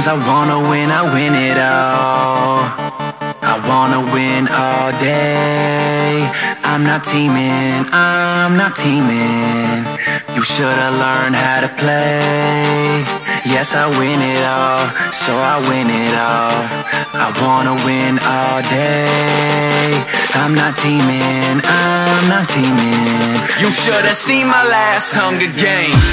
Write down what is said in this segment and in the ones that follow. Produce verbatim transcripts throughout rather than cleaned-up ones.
games, I wanna win, I win it all. I wanna win all day. I'm not teaming, I'm not teaming. You should've learned how to play. Yes, I win it all, so I win it all. I wanna win all day. I'm not teaming, I'm not teaming. You should've seen my last Hunger Games.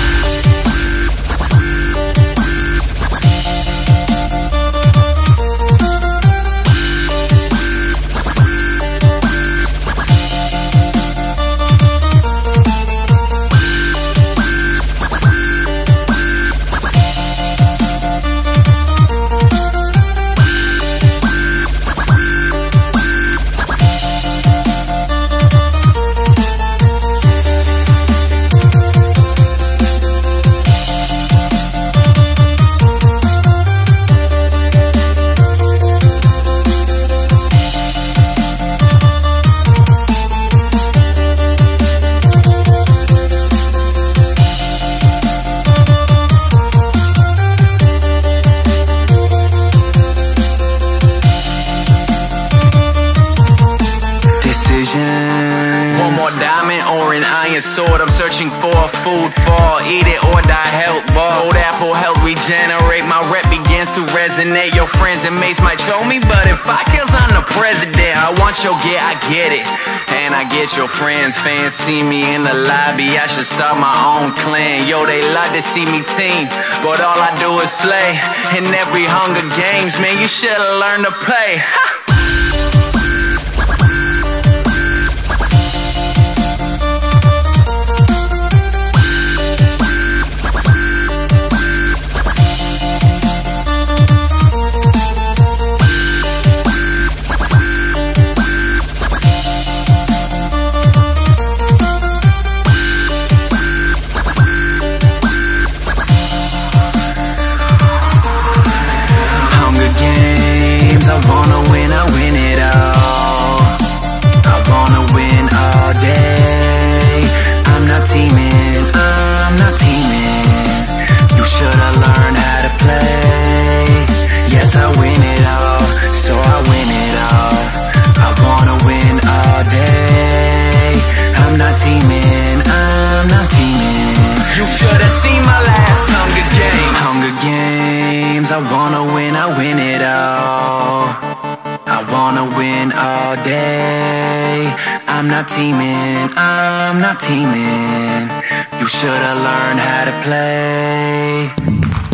One more diamond or an iron sword. I'm searching for a food fall. Eat it or die, help ball. Old apple help regenerate. My rep begins to resonate. Your friends and mates might show me, but if I kills, I'm the president. I want your get, I get it. And I get your friends. Fans see me in the lobby. I should start my own clan. Yo, they like to see me team, but all I do is slay. In every Hunger Games, man, you should've learned to play. Ha! I wanna win, I win it all. I wanna win all day. I'm not teaming, I'm not teaming. You should've learned how to play.